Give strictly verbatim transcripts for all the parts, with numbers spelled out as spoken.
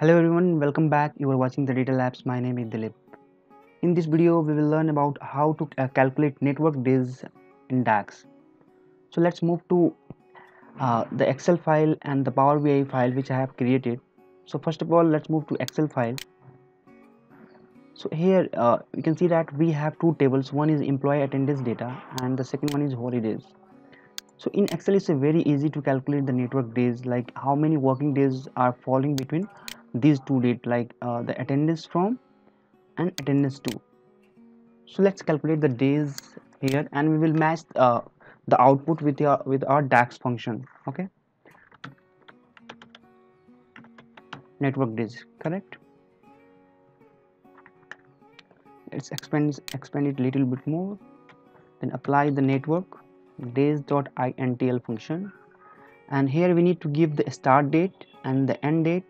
Hello everyone, welcome back. You are watching the Data Labs. My name is Dilip. In this video, we will learn about how to uh, calculate network days in DAX. So let's move to uh, the Excel file and the Power B I file which I have created. So first of all, let's move to Excel file. So here uh, you can see that we have two tables. One is employee attendance data and the second one is holidays. So in Excel, it's very easy to calculate the network days, like how many working days are falling between these two dates, like uh, the attendance from and attendance to. So let's calculate the days here, and we will match uh, the output with your with our DAX function. Okay, network days, correct? Let's expand expand it little bit more, then apply the network days.I N T L function, and here we need to give the start date and the end date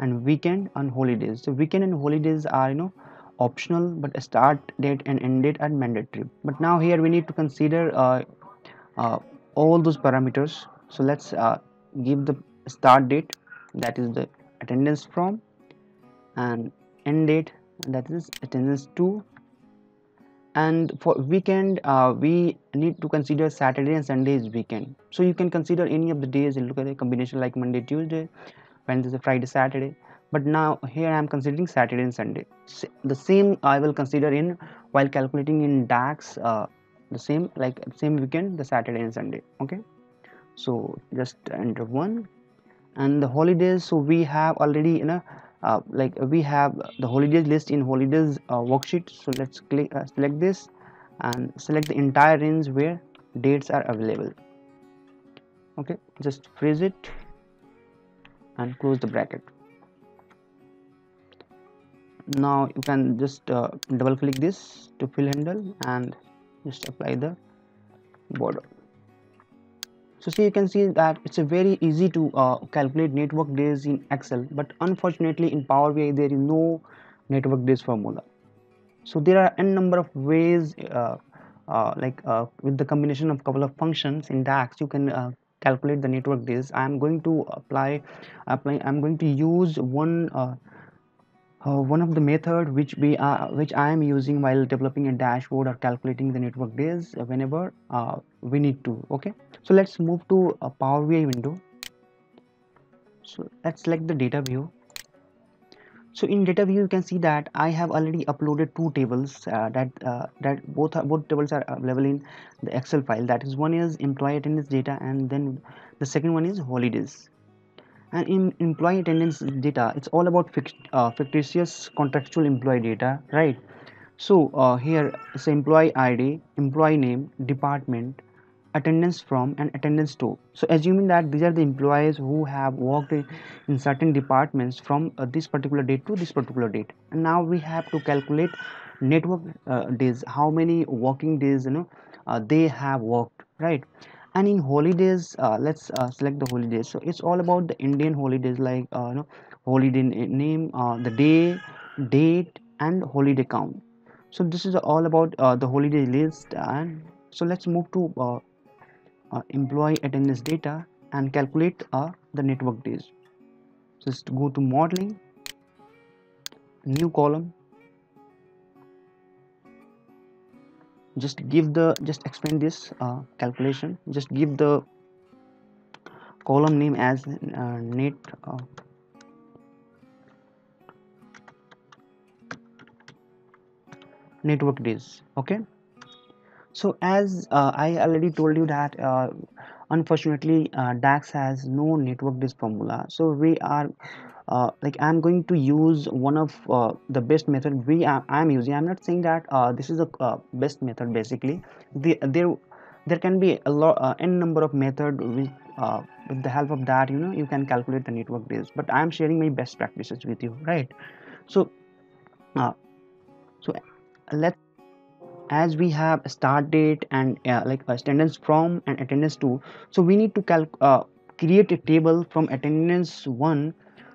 and weekend and holidays. So weekend and holidays are, you know, optional, but start date and end date are mandatory. But now here we need to consider uh, uh, all those parameters. So let's uh, give the start date, that is the attendance from, and end date, that is attendance to. And for weekend, uh, we need to consider Saturday and Sunday is weekend. So you can consider any of the days and look at a combination like Monday, Tuesday, Wednesday, Friday, Saturday. But now here I am considering Saturday and Sunday. The same I will consider in while calculating in DAX. Uh, the same like same weekend, the Saturday and Sunday. Okay. So just enter one, and the holidays. So we have already you know uh, like we have the holidays list in holidays uh, worksheet. So let's click uh, select this and select the entire range where dates are available. Okay. Just freeze it and close the bracket. Now you can just uh, double click this to fill handle and just apply the border. So see, you can see that it's a very easy to uh, calculate network days in Excel, but unfortunately in Power B I there is no network days formula. So there are n number of ways uh, uh, like uh, with the combination of couple of functions in DAX you can uh, calculate the network days. I am going to apply, apply I'm going to use one uh, uh, one of the method which we are which I am using while developing a dashboard or calculating the network days whenever uh, we need to. Okay, so let's move to a Power B I window. So let's select the data view. So in data view you can see that I have already uploaded two tables uh, that uh, that both are, both tables are available in the Excel file. That is, one is employee attendance data and then the second one is holidays. And in employee attendance data, it's all about fict uh, fictitious contractual employee data, right? So uh, here is employee I D, employee name, department, attendance from and attendance to. So assuming that these are the employees who have worked in, in certain departments from uh, this particular date to this particular date. And now we have to calculate network uh, days, how many working days you know uh, they have worked, right? And in holidays, uh, let's uh, select the holidays. So it's all about the Indian holidays, like uh, you know holiday name, uh, the day, date and holiday count. So this is all about uh, the holiday list. And so let's move to uh, Uh, employee attendance data and calculate uh, the network days. Just go to modeling, new column, just give the just expand this uh, calculation, just give the column name as uh, net uh, network days. Okay. So as uh, I already told you that uh, unfortunately uh, DAX has no network days formula. So we are uh, like I'm going to use one of uh, the best method we are I'm using. I'm not saying that uh, this is the uh, best method. Basically, the, there there can be a lot uh, n number of method with uh, with the help of that you know you can calculate the network days. But I'm sharing my best practices with you, right? So uh, so let's. As we have start date and uh, like attendance from and attendance to, so we need to calc uh, create a table from attendance one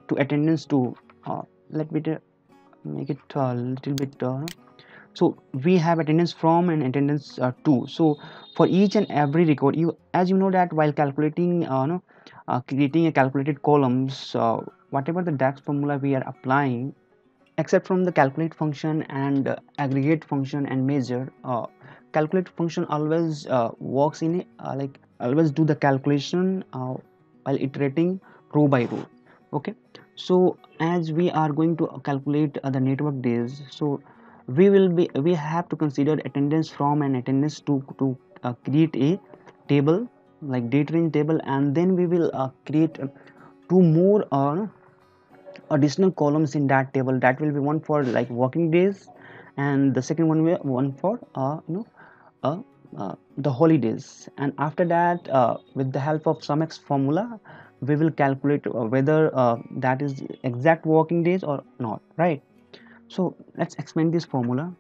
to attendance two. Uh, let me make it a little bit. Uh, so we have attendance from and attendance uh, to. So for each and every record, you as you know that while calculating uh, no, uh, creating a calculated columns, uh, whatever the DAX formula we are applying, except from the calculate function and uh, aggregate function and measure. Uh, calculate function always uh, works in uh, like always do the calculation uh, while iterating row by row. Okay, so as we are going to calculate uh, the network days, so we will be we have to consider attendance from and attendance to to uh, create a table like date range table, and then we will uh, create uh, two more or uh, additional columns in that table. That will be one for like working days, and the second one will one for uh, you know uh, uh, the holidays. And after that, uh, with the help of SUMX formula, we will calculate uh, whether uh, that is exact working days or not, right? So let's explain this formula.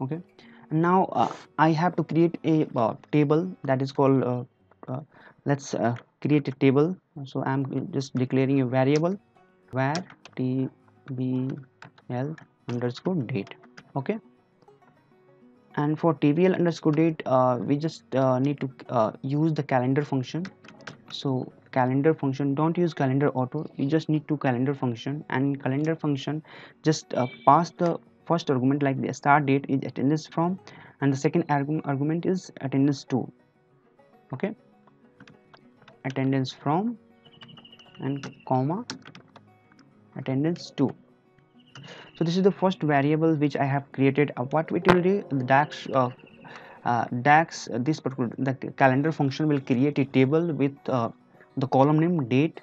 Okay, and now uh, I have to create a uh, table that is called uh, uh, let's uh, create a table. So I'm just declaring a variable var tbl underscore date. Okay, and for tbl underscore date, uh, we just uh, need to uh, use the calendar function. So calendar function, don't use calendar auto, you just need to calendar function, and calendar function just uh, pass the first argument like the start date is attendance from, and the second arg argument is attendance to. Okay, attendance from and comma attendance to. So this is the first variable which I have created. Uh, what we will do, the DAX uh, uh, DAX uh, this particular the calendar function will create a table with uh, the column name date,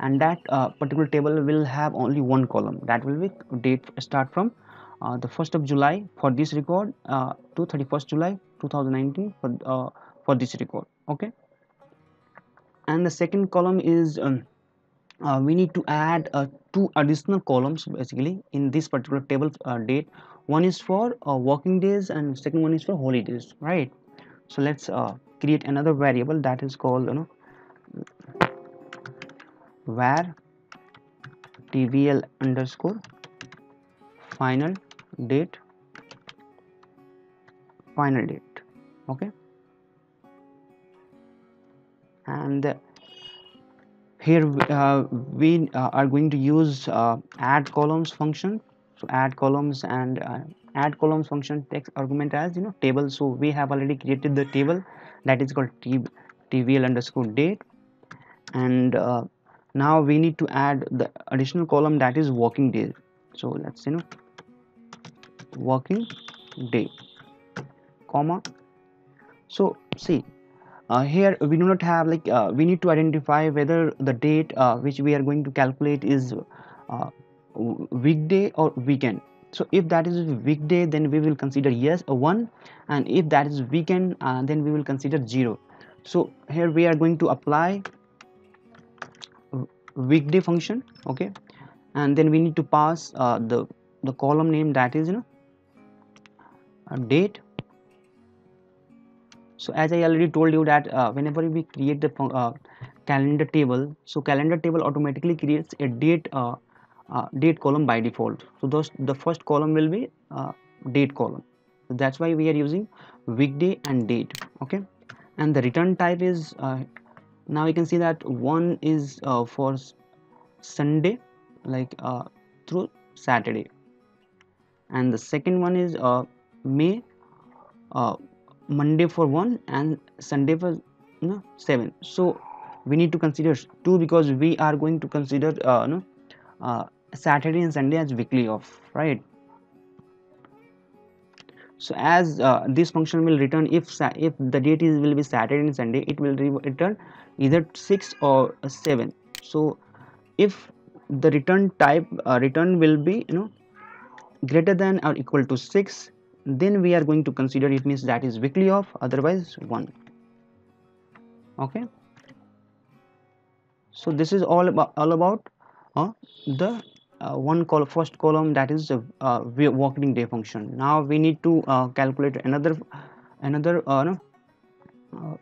and that uh, particular table will have only one column, that will be date start from uh, the first of July for this record uh, to thirty-first July two thousand nineteen for uh, for this record. Okay, and the second column is um, uh, we need to add uh, two additional columns basically in this particular table uh, date. One is for uh, working days and second one is for holidays, right? So let's uh, create another variable that is called you know var tvl underscore final date final date. Okay, and here uh, we uh, are going to use uh, add columns function. So add columns and uh, add columns function takes argument as you know table. So we have already created the table that is called tvl underscore date, and uh, now we need to add the additional column that is working day. So let's you know working day comma. So see, Uh, here we do not have like uh, we need to identify whether the date uh, which we are going to calculate is uh, weekday or weekend. So if that is weekday, then we will consider yes a one, and if that is weekend, uh, then we will consider zero. So here we are going to apply weekday function. Okay, and then we need to pass uh, the the column name that is you know a date. So as I already told you that uh, whenever we create the uh, calendar table, so calendar table automatically creates a date uh, uh, date column by default. So those the first column will be uh, date column. So that's why we are using weekday and date. Okay, and the return type is uh, now you can see that one is uh, for Sunday like uh, through Saturday, and the second one is uh, May. Uh, Monday for one and Sunday for you know seven. So we need to consider two because we are going to consider uh, you know uh, Saturday and Sunday as weekly off, right? So as uh, this function will return if if the date is will be Saturday and Sunday, it will return either six or seven. So if the return type uh, return will be you know greater than or equal to six, then we are going to consider it means that is weekly off, otherwise one. Okay, so this is all about all about uh, the uh, one call first column that is a uh, working day function. Now we need to uh, calculate another another uh, no, uh,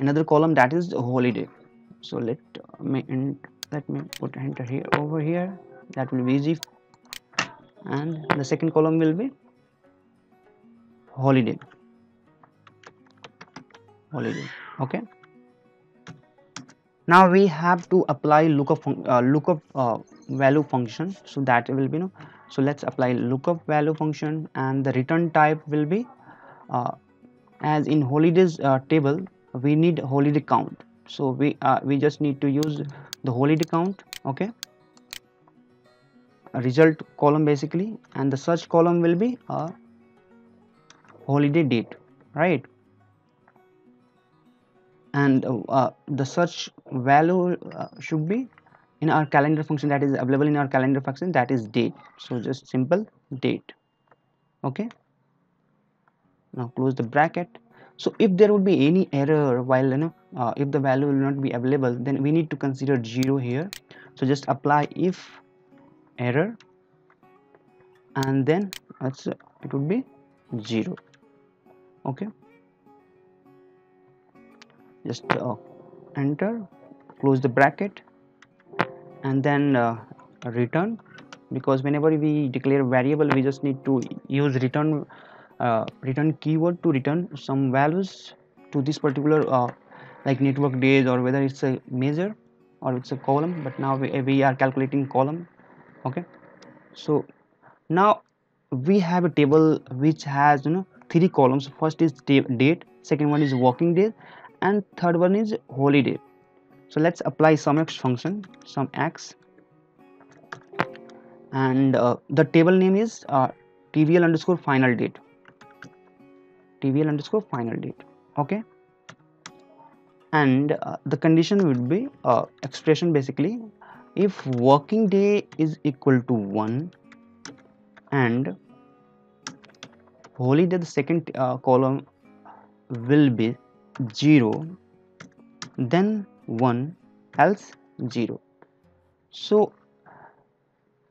another column that is holiday. So let me and let me put enter here over here, that will be easy, and the second column will be holiday holiday. Okay, Now we have to apply lookup uh, lookup uh, value function, so that will be no. So let's apply lookup value function, and the return type will be uh, as in holidays uh, table. We need holiday count, so we uh, we just need to use the holiday count, okay, a result column basically, and the search column will be uh, holiday date, right? And uh, the search value uh, should be in our calendar function, that is available in our calendar function, that is date. So just simple date, okay. Now close the bracket. So if there would be any error while you know uh, if the value will not be available, then we need to consider zero here. So just apply if error, and then that's it would be zero, okay. Just uh, enter, close the bracket, and then uh, return, because whenever we declare variable, we just need to use return uh, return keyword to return some values to this particular uh, like network days, or whether it's a measure or it's a column, but now we, we are calculating column, okay. So now we have a table which has you know three columns. First is date, second one is working day, and third one is holiday. So let's apply SUMX function, SUMX, and uh, the table name is uh, tvl underscore final date, tvl underscore final date, okay. And uh, the condition would be uh, expression basically, if working day is equal to one and holiday, the second uh, column will be zero, then one, else zero. So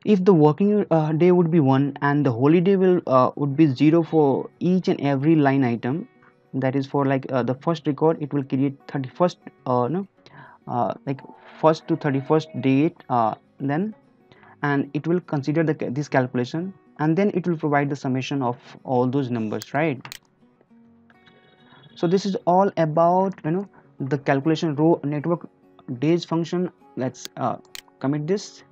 if the working uh, day would be one and the holiday will uh, would be zero for each and every line item, that is for like uh, the first record it will create thirty-first uh, no uh, like first to thirty-first date, uh, then and it will consider the this calculation, and then it will provide the summation of all those numbers, right? So this is all about you know the calculation row network days function. Let's uh, commit this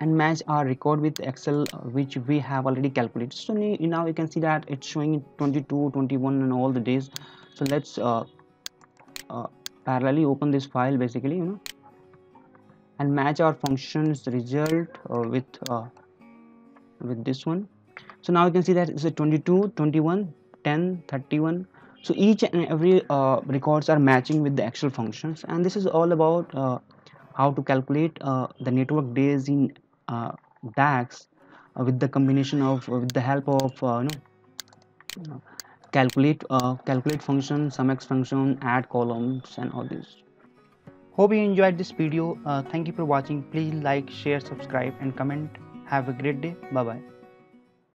and match our record with Excel, which we have already calculated. So now you can see that it's showing twenty-two, twenty-one and all the days. So let's uh, uh, parallelly open this file basically, you know, and match our function's result uh, with uh, with this one. So now you can see that it's a twenty-two, twenty-one, ten, thirty-one. So each and every uh, records are matching with the actual functions, and this is all about uh, how to calculate uh, the network days in uh, DAX uh, with the combination of uh, with the help of uh, you know, calculate uh, calculate function, SUMX function, add columns, and all this. Hope you enjoyed this video. Uh, thank you for watching. Please like, share, subscribe, and comment. Have a great day. Bye bye.